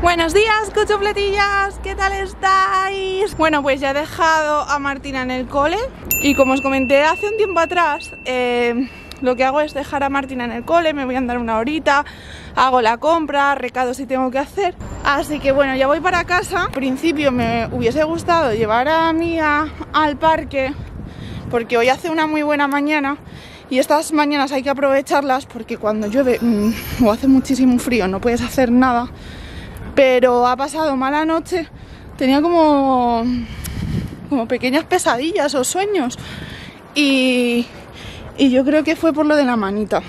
Buenos días, cuchufletillas, ¿qué tal estáis? Bueno, pues ya he dejado a Martina en el cole y como os comenté hace un tiempo atrás, lo que hago es dejar a Martina en el cole, me voy a andar una horita, hago la compra, recados si tengo que hacer. Así que bueno, ya voy para casa. Al principio me hubiese gustado llevar a Mía al parque porque hoy hace una muy buena mañana. Y estas mañanas hay que aprovecharlas porque cuando llueve o hace muchísimo frío no puedes hacer nada. Pero ha pasado mala noche, tenía como pequeñas pesadillas o sueños y yo creo que fue por lo de la manita,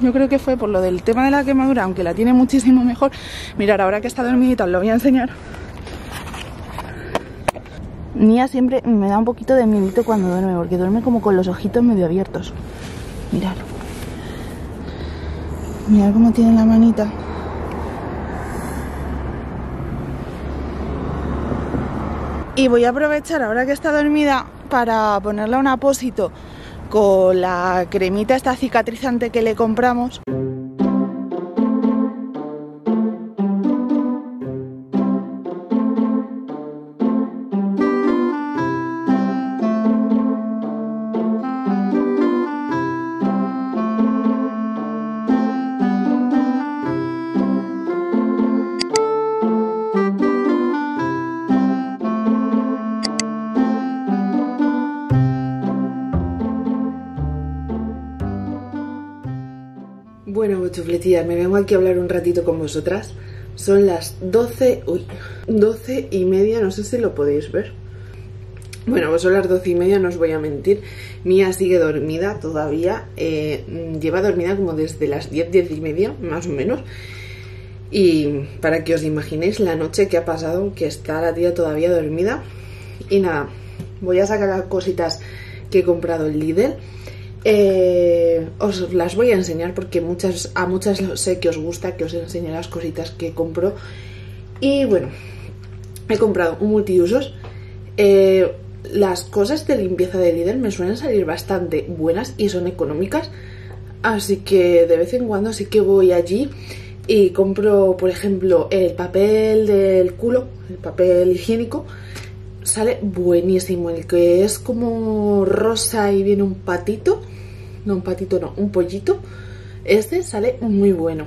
yo creo que fue por lo del tema de la quemadura, aunque la tiene muchísimo mejor. Mirad, ahora que está dormidita os lo voy a enseñar. Mía siempre me da un poquito de miedito cuando duerme, porque duerme como con los ojitos medio abiertos. Mirad, mirad cómo tiene la manita. Y voy a aprovechar ahora que está dormida para ponerle un apósito con la cremita esta cicatrizante que le compramos. Bueno, cuchufletillas, me vengo aquí a hablar un ratito con vosotras. Son las 12 y media, no sé si lo podéis ver. Bueno, pues son las 12 y media, no os voy a mentir. Mía sigue dormida todavía, lleva dormida como desde las 10 y media, más o menos. Y para que os imaginéis la noche que ha pasado, que está la tía todavía dormida. Y nada, voy a sacar las cositas que he comprado en Lidl. Os las voy a enseñar porque a muchas sé que os gusta que os enseñe las cositas que compro. Y bueno, he comprado un multiusos. Las cosas de limpieza de Lidl me suelen salir bastante buenas y son económicas, así que de vez en cuando sí que voy allí y compro, por ejemplo, el papel del culo, el papel higiénico. Sale buenísimo, el que es como rosa y viene un patito. No, un patito no, un pollito. Este sale muy bueno.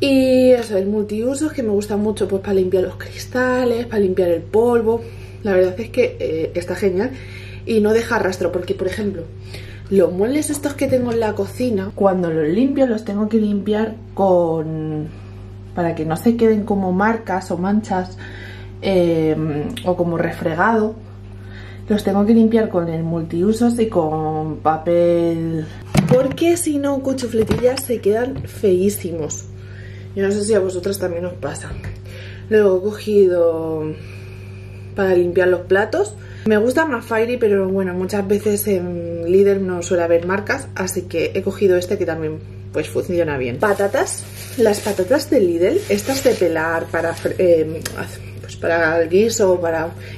Y eso, el multiusos que me gusta mucho, pues para limpiar los cristales, para limpiar el polvo. La verdad es que está genial y no deja rastro, porque por ejemplo los muebles estos que tengo en la cocina, cuando los limpio los tengo que limpiar para que no se queden como marcas o manchas. O como refregado, los tengo que limpiar con el multiusos y con papel, porque si no, cuchufletillas, se quedan feísimos. Yo no sé si a vosotras también os pasa. Luego he cogido para limpiar los platos, me gusta más Fairy, pero bueno, muchas veces en Lidl no suele haber marcas, así que he cogido este que también pues funciona bien. Patatas, las patatas de Lidl, estas de pelar para el guiso,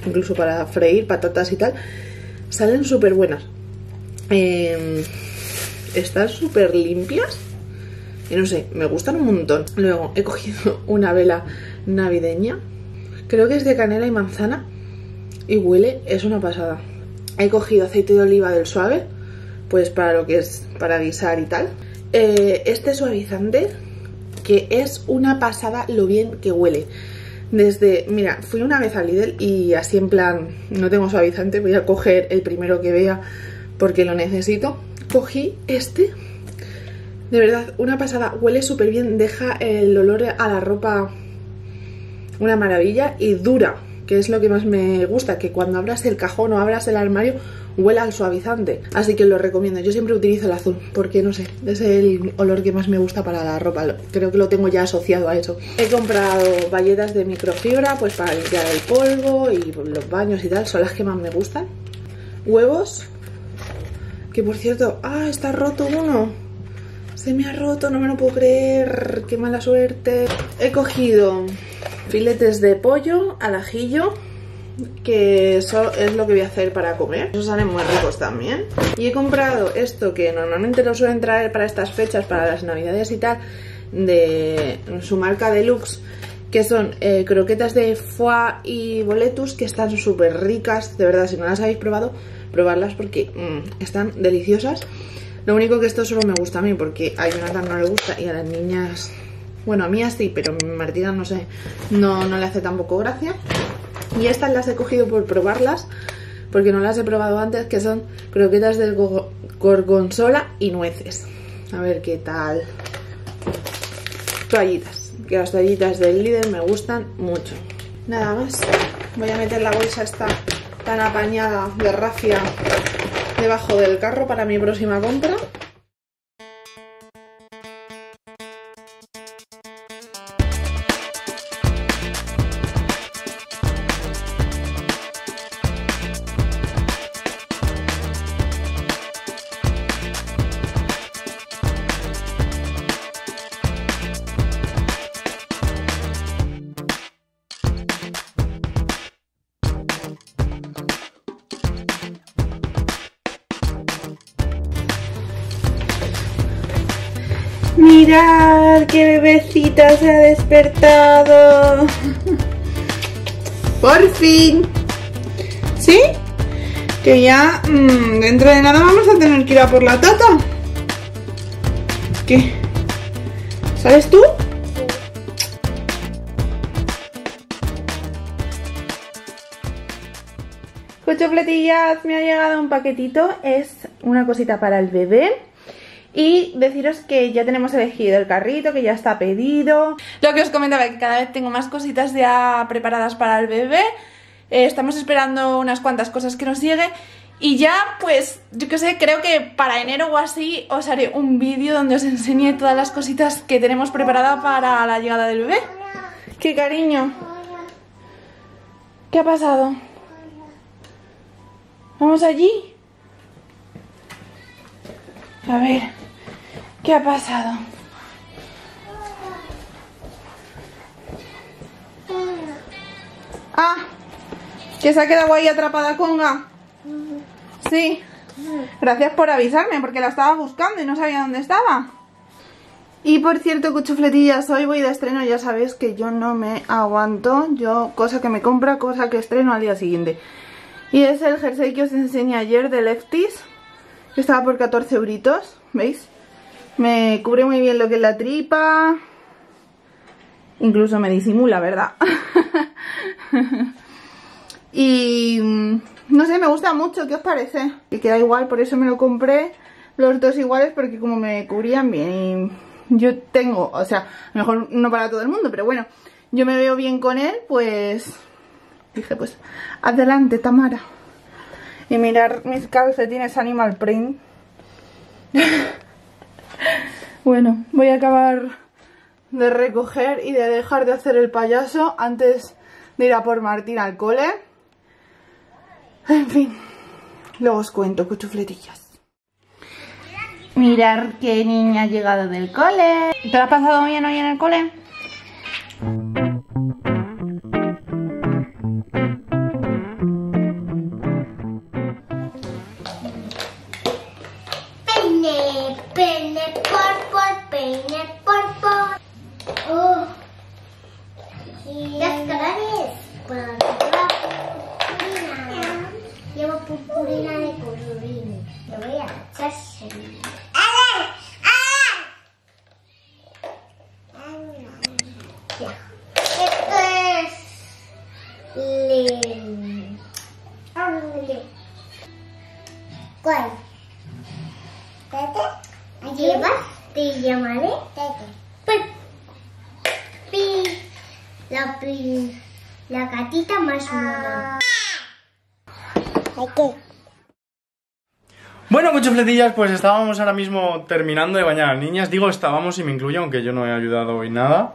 incluso para freír patatas y tal, salen súper buenas. Están súper limpias y no sé, me gustan un montón. Luego he cogido una vela navideña, creo que es de canela y manzana y huele, es una pasada. He cogido aceite de oliva del suave, pues para lo que es para guisar y tal. Este suavizante, que es una pasada lo bien que huele. Mira, fui una vez a Lidl y así en plan, no tengo suavizante, voy a coger el primero que vea porque lo necesito. Cogí este, de verdad, una pasada, huele súper bien, deja el olor a la ropa, una maravilla, y dura, que es lo que más me gusta, que cuando abras el cajón o abras el armario huela al suavizante, así que lo recomiendo. Yo siempre utilizo el azul porque no sé, es el olor que más me gusta para la ropa, creo que lo tengo ya asociado a eso. He comprado bayetas de microfibra pues para limpiar el polvo y los baños y tal, son las que más me gustan. Huevos, que por cierto, ¡ah! Está roto uno, se me ha roto, no me lo puedo creer, qué mala suerte. He cogido filetes de pollo al ajillo, que eso es lo que voy a hacer para comer. Esos salen muy ricos también. Y he comprado esto que normalmente lo suelen traer para estas fechas, para las navidades y tal, de su marca Deluxe, que son croquetas de foie y boletus, que están súper ricas, de verdad. Si no las habéis probado, probarlas porque están deliciosas. Lo único que esto solo me gusta a mí, porque a Jonathan no le gusta y a las niñas... Bueno, a mí así, pero a Martina no sé, no le hace tampoco gracia. Y estas las he cogido por probarlas, porque no las he probado antes, que son croquetas de gorgonzola y nueces. A ver qué tal. Toallitas, que las toallitas del Lidl me gustan mucho. Nada más. Voy a meter la bolsa esta tan apañada de rafia debajo del carro para mi próxima compra. ¡Mirad qué bebecita se ha despertado! ¡Por fin! ¿Sí? Que ya dentro de nada vamos a tener que ir a por la tata. ¿Qué? ¿Sales tú? Cuchopletillas, me ha llegado un paquetito. Es una cosita para el bebé. Y deciros que ya tenemos elegido el carrito, que ya está pedido. Lo que os comentaba, que cada vez tengo más cositas ya preparadas para el bebé. Estamos esperando unas cuantas cosas que nos lleguen. Y ya, pues, yo qué sé, creo que para enero o así os haré un vídeo donde os enseñe todas las cositas que tenemos preparadas para la llegada del bebé. ¡Qué cariño! ¿Qué ha pasado? ¿Vamos allí? A ver... ¿Qué ha pasado? Ah, que se ha quedado ahí atrapada Conga. Sí. Gracias por avisarme, porque la estaba buscando y no sabía dónde estaba. Y por cierto, cuchufletillas, hoy voy de estreno. Ya sabéis que yo no me aguanto. Yo, cosa que me compra, cosa que estreno al día siguiente. Y es el jersey que os enseñé ayer de Leftis, que estaba por 14 euritos, ¿veis? Me cubre muy bien lo que es la tripa. Incluso me disimula, ¿verdad? Y... no sé, me gusta mucho. ¿Qué os parece? Que queda igual, por eso me lo compré. Los dos iguales, porque como me cubrían bien. Yo tengo, o sea, a lo mejor no para todo el mundo, pero bueno, yo me veo bien con él, pues... dije, pues, adelante, Tamara. Y mirar mis calcetines animal print. Bueno, voy a acabar de recoger y de dejar de hacer el payaso antes de ir a por Martín al cole. En fin, luego os cuento, cuchufletillas. Mirad qué niña ha llegado del cole. ¿Te lo has pasado bien hoy en el cole? ¿Cuál? ¿Tete? ¿Allí vas? Te llamaré Tete. Pi. La pi. La gatita más mona. Bueno, muchos fletillas, pues estábamos ahora mismo terminando de bañar a las niñas. Digo estábamos y me incluyo, aunque yo no he ayudado hoy nada.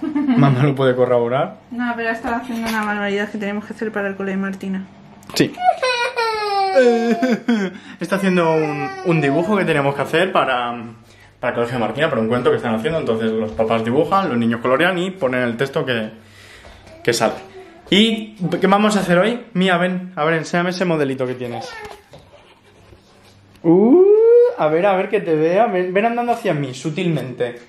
Mamá lo puede corroborar. No, pero ha estado haciendo una manualidad que tenemos que hacer para el cole de Martina. Sí. Está haciendo un dibujo que tenemos que hacer para el colegio de Martina, para un cuento que están haciendo. Entonces los papás dibujan, los niños colorean y ponen el texto que sale. ¿Y qué vamos a hacer hoy? Mía, ven, a ver, enséñame ese modelito que tienes. A ver que te vea. Ven andando hacia mí, sutilmente.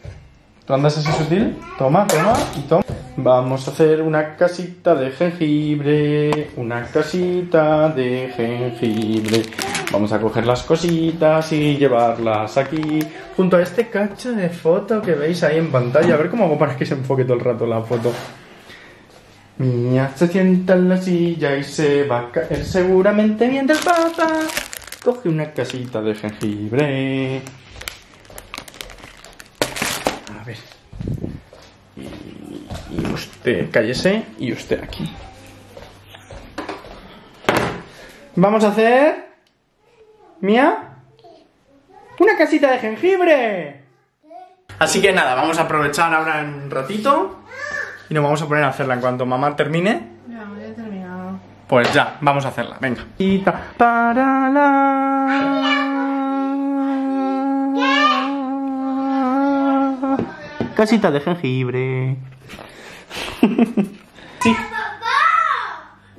¿Tú andas así sutil? Toma, toma y toma. Vamos a hacer una casita de jengibre, una casita de jengibre. Vamos a coger las cositas y llevarlas aquí, junto a este cacho de foto que veis ahí en pantalla. A ver cómo hago para que se enfoque todo el rato la foto. Mía se sienta en la silla y se va a caer seguramente mientras papá coge una casita de jengibre. A ver. Y usted, cállese, y usted aquí. Vamos a hacer, Mía, una casita de jengibre. Así que nada, vamos a aprovechar ahora un ratito y nos vamos a poner a hacerla. En cuanto mamá termine, no, ya he terminado. Pues ya, vamos a hacerla, venga. Para la... casita de jengibre. Sí. ¡Papá!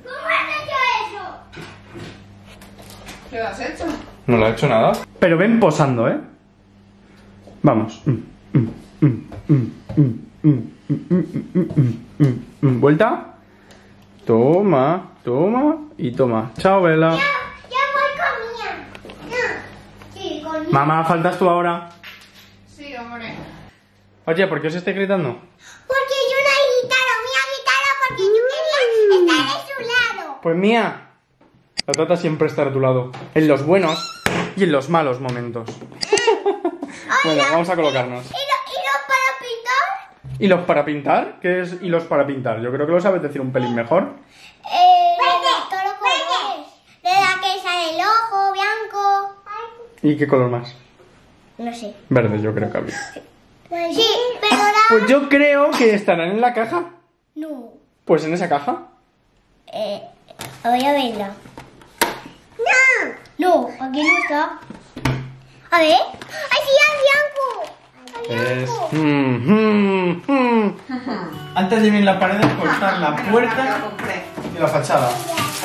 ¿Cómo has hecho eso? ¿Qué lo has hecho? No lo he hecho nada. Pero ven posando, ¿eh? Vamos. Vuelta. Toma, toma y toma. Chao, Bela. Ya, ya voy con Mía. No. Sí, con Mía. Mamá, faltas tú ahora. Sí, hombre. Oye, ¿por qué os estáis gritando? Porque yo no he gritado, Mía ha gritado porque yo quería estar a su lado. Pues Mía, la trata siempre estar a tu lado, en los buenos y en los malos momentos. Bueno, vamos a colocarnos. ¿Y los para pintar? ¿Qué es y los para pintar? Yo creo que lo sabes decir un pelín mejor. De los colores. De la que sale el ojo, blanco. ¿Y qué color más? No sé. Verde, yo creo que había. Sí, pero la... Pues yo creo que estarán en la caja. No. Pues en esa caja. Voy a verla. No. No, aquí no está. A ver. ¡Ay, sí, al blanco! Es... Antes de venir las paredes, cortar la puerta y la fachada.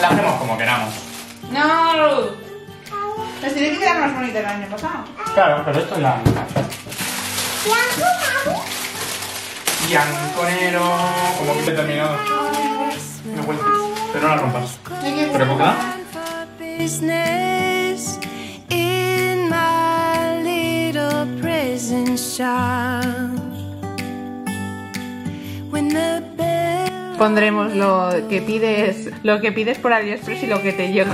La hacemos como queramos. ¡No! Nos tiene que quedar más bonita el año pasado. Claro, pero esto es la... Bianconero, como que he terminado. No vuelves, pero no la rompas. ¿Pero cómo? Pondremos lo que pides por AliExpress y lo que te llega.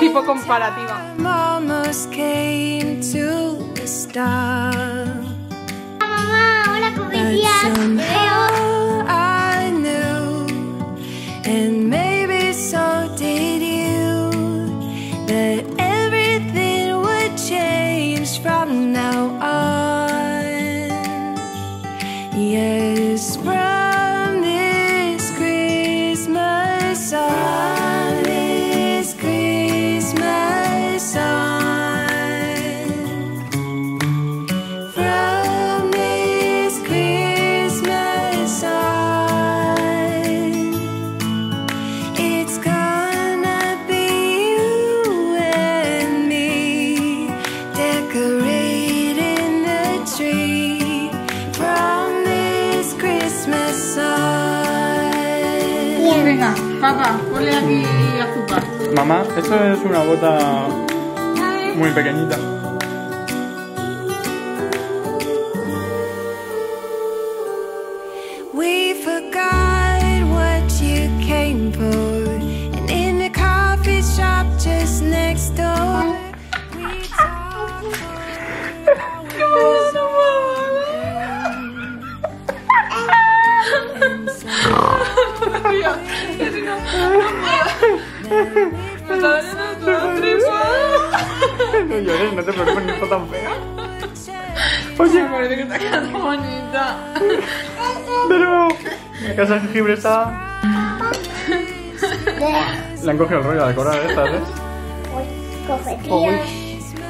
Tipo comparativa. Mamá, hola, comedia. Papá, ponle aquí azúcar. Mamá, esto es una bota muy pequeñita. We forgot what you came for, and in the coffee shop just next door. Por Dios, es que no puedo. Me está doliendo todo triste. No llores, no te preocupes, no está tan fea. Oye, me parece que está quedando bonita. De nuevo, la casa de jengibre está... Le han cogido el rollo a la cora de estas, ¿ves? Cofetilla.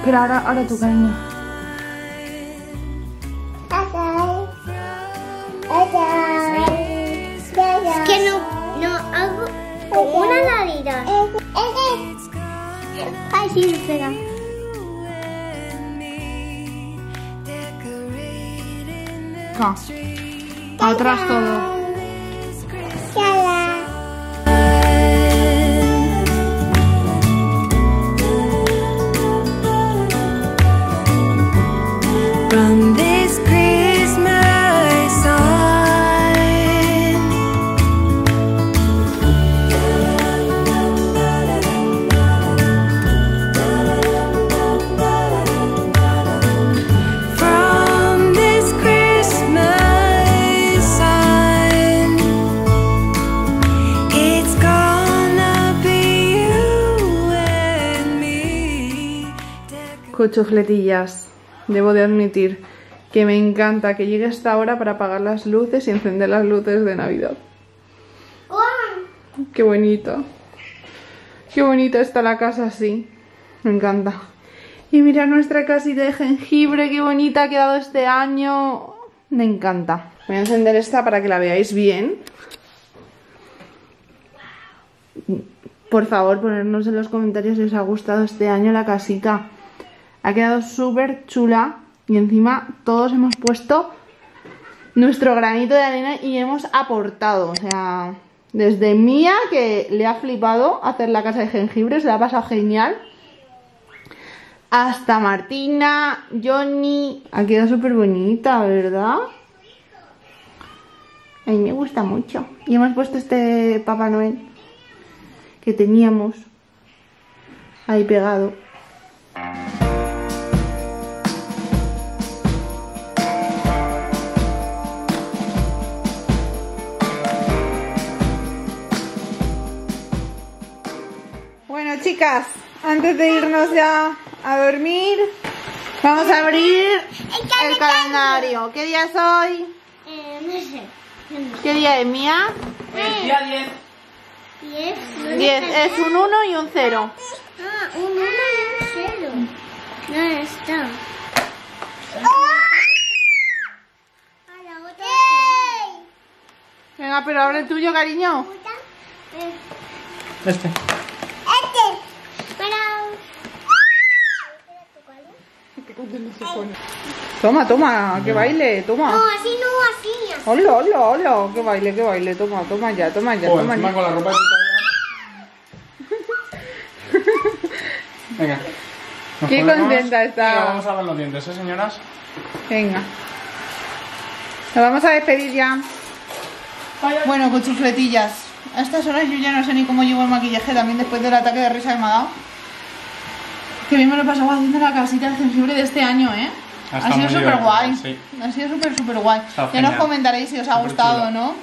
Pero ahora tú, cariño. Es que no hago una ladida. Ay, sí, espera. No. Atrás todo. Chufletillas, debo de admitir que me encanta que llegue esta hora para apagar las luces y encender las luces de Navidad. ¡Qué bonito! ¡Qué bonita está la casa así! Me encanta. Y mirad nuestra casita de jengibre, qué bonita ha quedado este año. Me encanta. Voy a encender esta para que la veáis bien. Por favor, ponednos en los comentarios si os ha gustado este año la casita. Ha quedado súper chula y encima todos hemos puesto nuestro granito de arena y hemos aportado. O sea, desde Mía, que le ha flipado hacer la casa de jengibre, se la ha pasado genial, hasta Martina, Johnny. Ha quedado súper bonita, ¿verdad? A mí me gusta mucho. Y hemos puesto este Papá Noel que teníamos ahí pegado. Chicas, antes de irnos ya a dormir, vamos a abrir el calendario. ¿Qué día es hoy? No sé. ¿Qué día es, Mía? El día 10. 10. Es un 1 y un 0. Ah, un 1 y un 0. No está. A la otra. Venga, pero abre el tuyo, cariño. Este. Toma, toma, que baile, toma. No, así no, así. Hola, hola, hola, que baile, toma, toma ya, toma ya. Toma ya. Con la ropa Venga. Qué contenta está. Vamos a lavar los dientes, ¿eh, señoras? Venga. Nos vamos a despedir ya. Bueno, con chufletillas. A estas horas yo ya no sé ni cómo llevo el maquillaje, también después del ataque de risa que me ha dado. Que bien me lo he pasado haciendo la casita de jengibre de este año, ¿eh? Ha sido súper guay. Sí. Ha sido súper guay. Ya nos comentaréis si os ha gustado o no.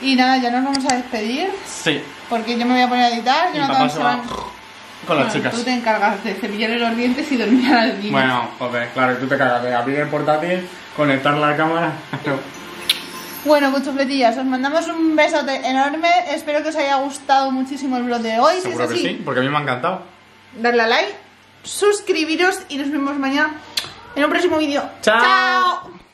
Y nada, ya nos vamos a despedir. Sí. Porque yo me voy a poner a editar. Yo no tengo con las chicas. Tú te encargas de cepillarle los dientes y dormir a las niñas. Bueno, joder, claro, tú te encargas de abrir el portátil, conectar la cámara. Bueno, cuchufletillas, os mandamos un besote enorme. Espero que os haya gustado muchísimo el vlog de hoy. Seguro que sí, porque a mí me ha encantado. Darle a like. Suscribiros y nos vemos mañana en un próximo vídeo. ¡Chao! ¡Chao!